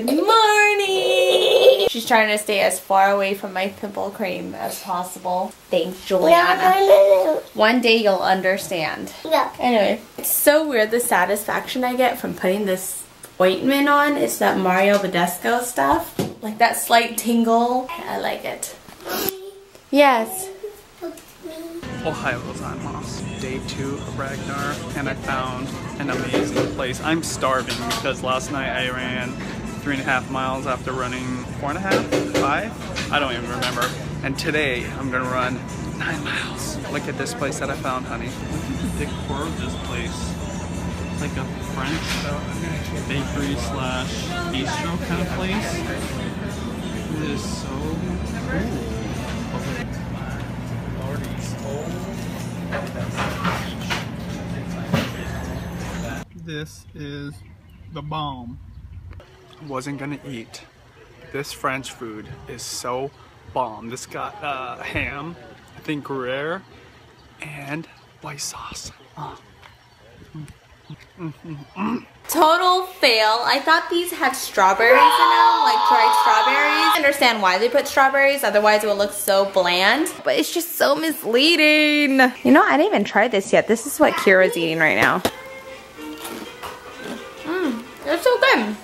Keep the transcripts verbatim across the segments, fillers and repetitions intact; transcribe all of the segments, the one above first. Good morning! She's trying to stay as far away from my pimple cream as possible. Thanks, Julianna. One day you'll understand. Yeah. Anyway, it's so weird the satisfaction I get from putting this ointment on. It's that Mario Badesco stuff. Like that slight tingle. I like it. Yes. Ohio gozaimasu. Day two of Ragnar, and I found an amazing place. I'm starving because last night I ran three and a half miles after running four and a half, five? I don't even remember. And today I'm gonna run nine miles. Look at this place that I found, honey. Look at the decor of this place. It's like a French bakery slash bistro kind of place. It is so cool. This is the bomb. Wasn't gonna eat. This French food is so bomb. This got uh, ham, I think gruyere, and white sauce. Uh. Mm. Mm, mm, mm. Total fail. I thought these had strawberries in them, like dried strawberries. I understand why they put strawberries, otherwise it would look so bland. But it's just so misleading. You know, I didn't even try this yet. This is what Kira's eating right now. Mmm, it's so good.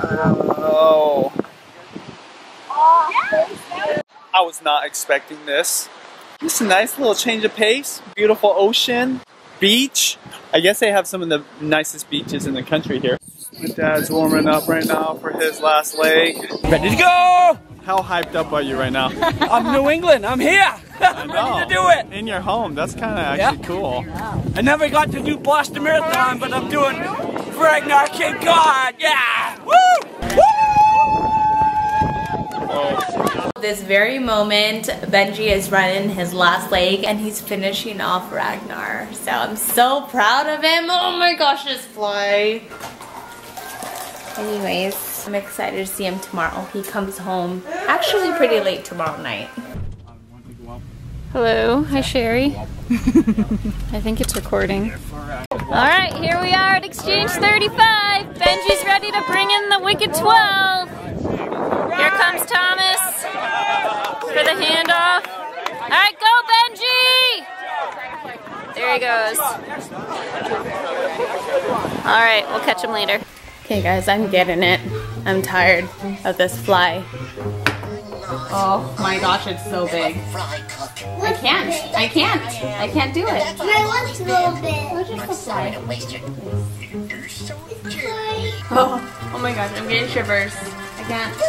Wow. I was not expecting this. It's a nice little change of pace, beautiful ocean, beach. I guess they have some of the nicest beaches in the country here. My dad's warming up right now for his last leg. Ready to go! How hyped up are you right now? I'm New England, I'm here! I know. Ready to do it! In your home, that's kind of actually yeah. cool. I never got to do Boston Marathon, but I'm doing Ragnar Cape Cod, yeah! Woo! Woo! Oh. This very moment, Benji is running his last leg and he's finishing off Ragnar. So I'm so proud of him. Oh my gosh, this fly. Anyways, I'm excited to see him tomorrow. He comes home actually pretty late tomorrow night. Hello, hi Sherry. I think it's recording. Alright, here we are at Exchange thirty-five. Benji's ready to bring in the Wicked Twelve. Here comes Thomas for the handoff. All right, go Benji! There he goes. All right, we'll catch him later. Okay guys, I'm getting it. I'm tired of this fly. Oh my gosh, it's so big. I can't, I can't, I can't do it. My legs a little bit. Where's the fly? Oh, oh my gosh, I'm getting shivers. Yeah. Oh.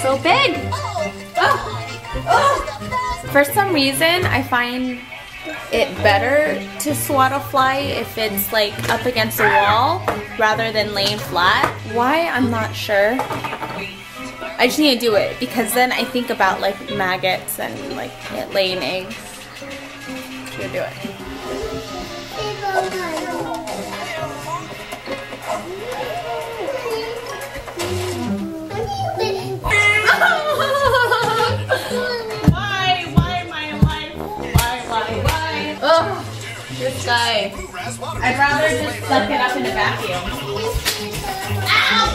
So big. Oh. Oh. For some reason, I find it better to swat a fly if it's like up against a wall rather than laying flat. Why? I'm not sure. I just need to do it because then I think about like maggots and like it laying eggs. I'm gonna do it. Why, why, my life? Why, why, why? Oh, this guy. I'd rather just suck it up in a vacuum. Ow!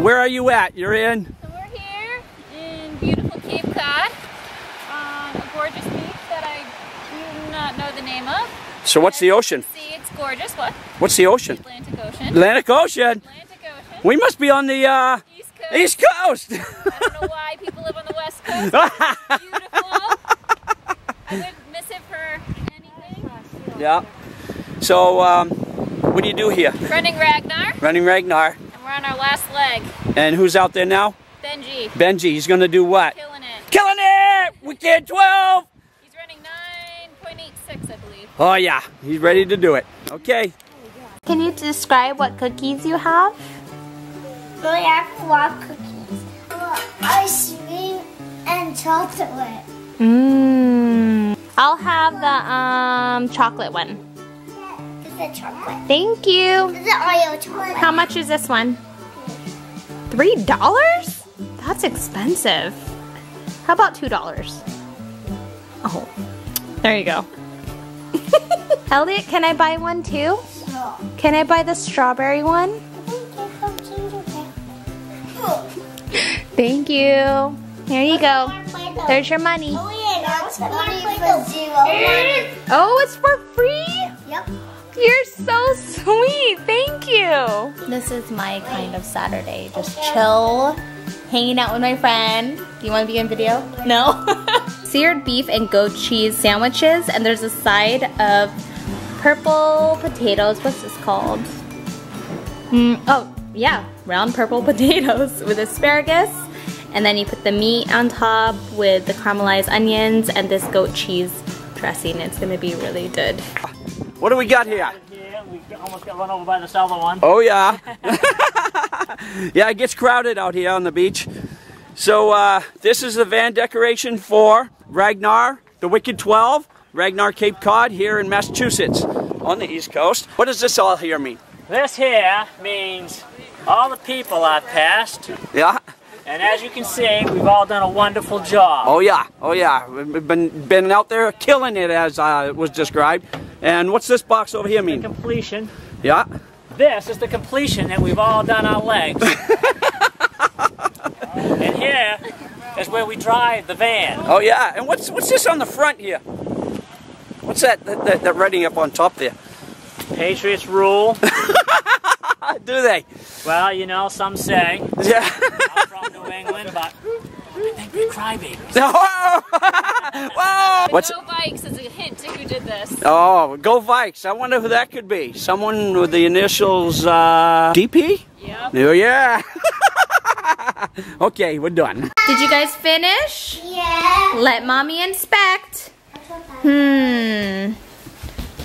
Where are you at? You're in? So we're here in beautiful Cape Cod on a gorgeous beach that I do not know the name of. So what's the ocean? See, it's gorgeous. What? What's the ocean? Atlantic Ocean. Atlantic Ocean? Atlantic Ocean. We must be on the uh, East Coast. East Coast. I don't know why people live on the West Coast. It's beautiful. I wouldn't miss it for anything. Yeah. So um, what do you do here? Running Ragnar. Running Ragnar. We're on our last leg. And who's out there now? Benji. Benji, he's gonna do what? Killing it. Killing it! Wicked twelve! He's running nine point eight six, I believe. Oh yeah, he's ready to do it. Okay. Can you describe what cookies you have? We have flop cookies. Ice cream and chocolate. Mmm. I'll have the um chocolate one. This is the chocolate. Thank you. This is the Oreo chocolate. How much is this one? Three dollars? That's expensive. How about two dollars? Oh, there you go. Elliot, can I buy one too? Sure. Can I buy the strawberry one? Thank you. Here you go. There's your money. Oh, yeah, that's money for zero. Oh, it's for free? Yep. You're so sweet. Thank you. This is my kind of Saturday. Just chill, hanging out with my friend. Do you want to be in video? No. Seared beef and goat cheese sandwiches, and there's a side of purple potatoes. What's this called? Mm, oh, yeah, round purple potatoes with asparagus. And then you put the meat on top with the caramelized onions and this goat cheese dressing. It's gonna be really good. What do we got here? We almost got run over by the salvo one. Oh yeah. Yeah, it gets crowded out here on the beach. So uh, this is the van decoration for Ragnar, the Wicked Twelve, Ragnar Cape Cod here in Massachusetts on the East Coast. What does this all here mean? This here means all the people I've passed. Yeah. And as you can see, we've all done a wonderful job. Oh yeah, oh yeah. We've been, been out there killing it, as uh, was described. And what's this box over here mean? The completion. Yeah. This is the completion that we've all done our legs. And here is where we drive the van. Oh yeah, and what's what's this on the front here? What's that, that, that, that writing up on top there? Patriots rule. Do they? Well, you know, some say. Yeah. I'm from New England, but I think they're crybabies. Whoa! Whoa! What's Go Vikes is a hint to who did this. Oh, Go Vikes. I wonder who that could be. Someone with the initials uh, D P? Yep. Oh, yeah. Okay, we're done. Did you guys finish? Yeah. Let mommy inspect. Hmm.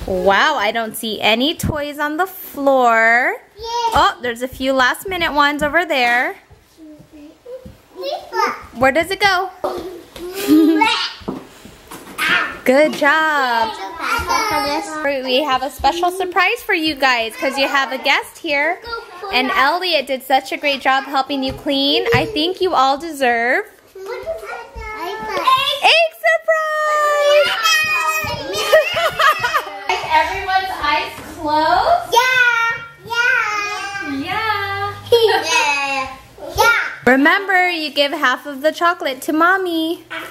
Wow, I don't see any toys on the floor. Yay. Oh, there's a few last minute ones over there. Where does it go? Good job. We have a special surprise for you guys because you have a guest here. And Elliot did such a great job helping you clean. I think you all deserve egg surprise! Everyone's eyes closed? Yeah. Yeah. Yeah. Yeah. Yeah. Remember, you give half of the chocolate to mommy. Uh,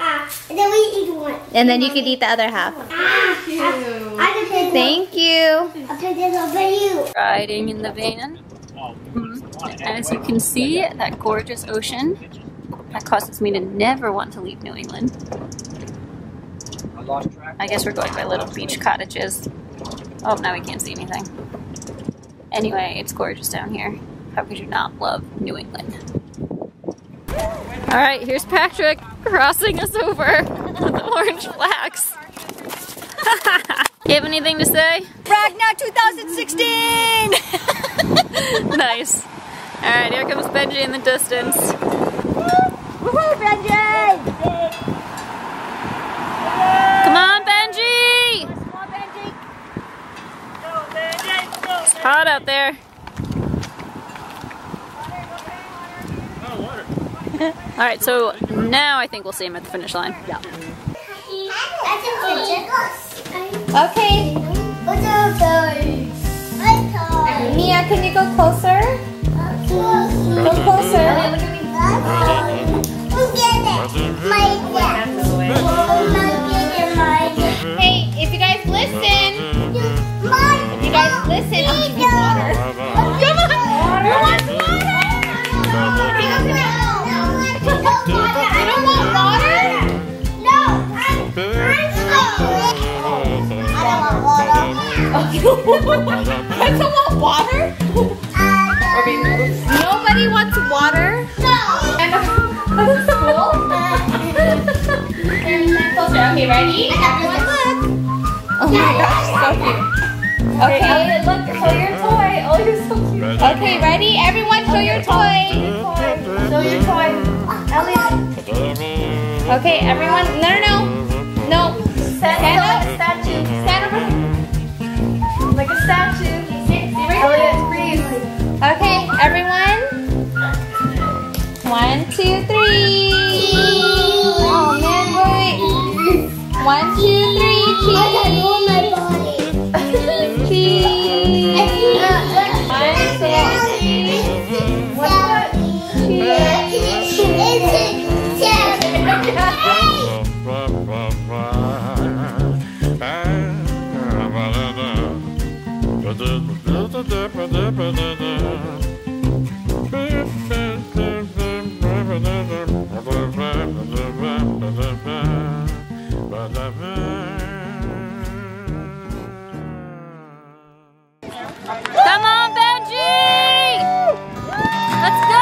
uh, and then we eat one. And then you can eat the other half. Uh, uh, I Thank you. I'll put this over you. Riding in the van. Mm-hmm. As you can see, that gorgeous ocean. That causes me to never want to leave New England. I guess we're going by little beach cottages. Oh, now we can't see anything. Anyway, it's gorgeous down here. How could you not love New England? Alright, here's Patrick crossing us over with the orange flags. You have anything to say? Ragnar two thousand sixteen! Nice. Alright, here comes Benji in the distance. Woohoo, Benji! Come on, Benji! Come on, Benji! Go, Benji! Go, Benji! It's hot out there. Water, go, water. All right, so now I think we'll see him at the finish line. Yeah. Okay. Miya, can you go closer? Go closer. My Hey, if you guys listen, if you guys listen, I'll give you water. Come on! Who wants water? I don't want water. I don't want water. No, I'm I don't want water. I don't want water. Nobody wants water? No. I'm at school. Okay, ready? I have one look. Oh my gosh, so cute. Okay, okay look, show your toy. Oh, you're so cute. Okay, ready? Everyone, show your toy. Show your toy. Elliot. Okay, everyone. No, no, no. No. Stand up. Statue. Stand up. Like a statue. Elliot, please. Okay, everyone. One, two, three. Oh man, wait. One, two, three. Cheese. I can move my body. Cheese. One, two, three. What? Cheese. Come on, Benji! Let's go!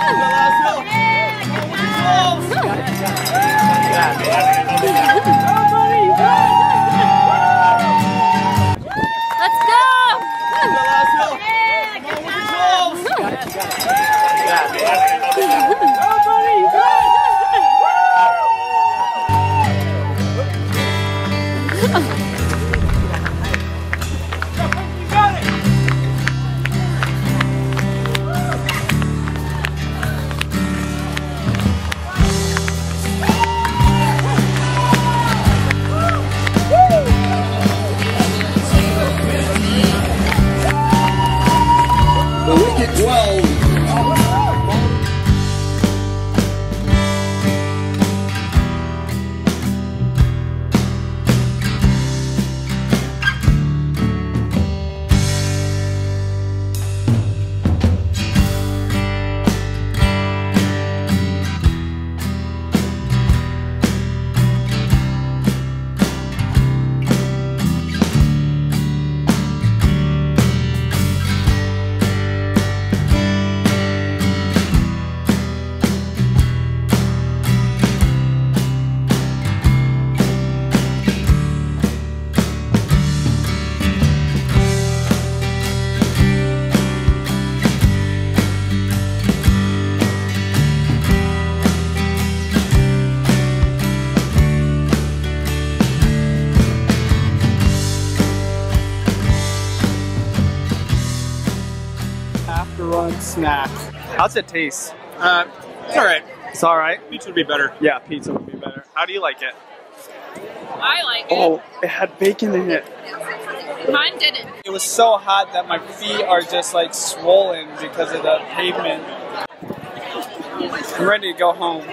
Let's go! Snack. How's it taste? Uh, it's alright. It's alright? Pizza would be better. Yeah, pizza would be better. How do you like it? I like it. Oh, it had bacon in it. Mine didn't. It was so hot that my feet are just like swollen because of the pavement. I'm ready to go home.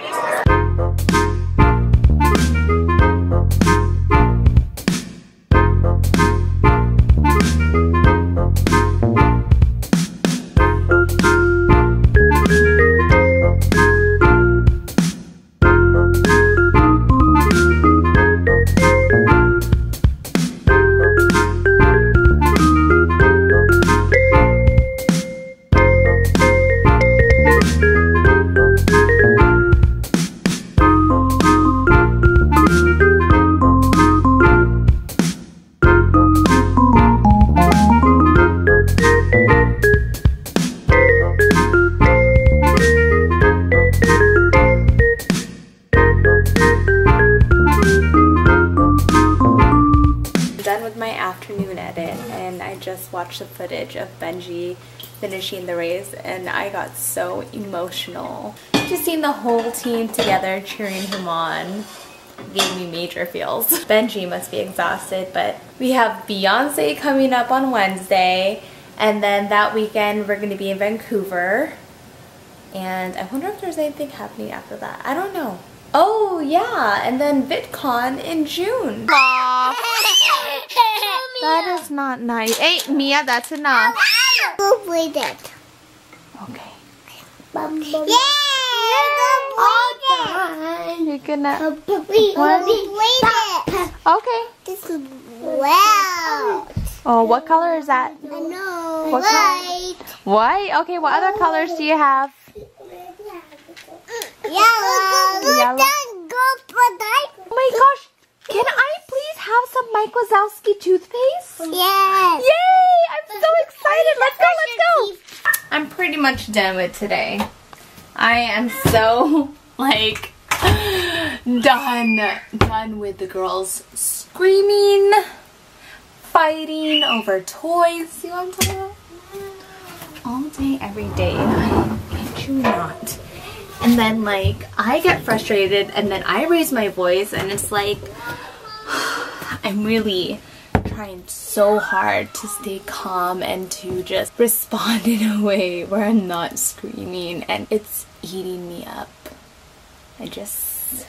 Watched the footage of Benji finishing the race and I got so emotional. Just seeing the whole team together cheering him on gave me major feels. Benji must be exhausted, but we have Beyonce coming up on Wednesday, and then that weekend we're going to be in Vancouver, and I wonder if there's anything happening after that. I don't know. Oh yeah, and then VidCon in June. Aww. That is not nice. Hey, Mia, that's enough. Go play that. Okay. Bum, bum. Yeah! All done. You're gonna... We it. Okay. This is wow. Oh, what color is that? I know. What White. Color? White? Okay, what other colors do you have? Yellow. Yellow. Go for that. Oh my gosh. Wazowski toothpaste? Yes! Yay! I'm so excited! Let's go, let's go! I'm pretty much done with today. I am so, like, done. Done with the girls screaming, fighting over toys. See what I'm talking about? All day, every day. I kid you not. And then, like, I get frustrated and then I raise my voice and it's like, I'm really trying so hard to stay calm and to just respond in a way where I'm not screaming, and it's eating me up. I just...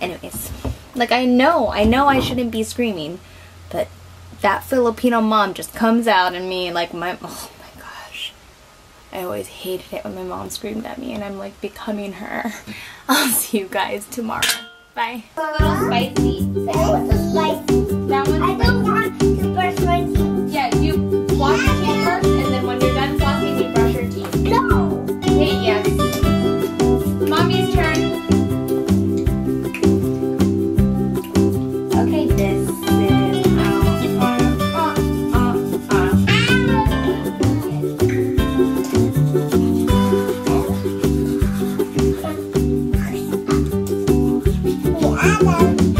anyways. Like, I know, I know I shouldn't be screaming, but that Filipino mom just comes out in me like my... oh. I always hated it when my mom screamed at me, and I'm like becoming her. I'll see you guys tomorrow. Bye. Spicy. Spicy. That one's I don't want to brush my teeth. Yeah, you wash your teeth first, and then when you're done flossing, you brush your teeth. No. Okay, yes. Mommy's turn. Okay, this is... I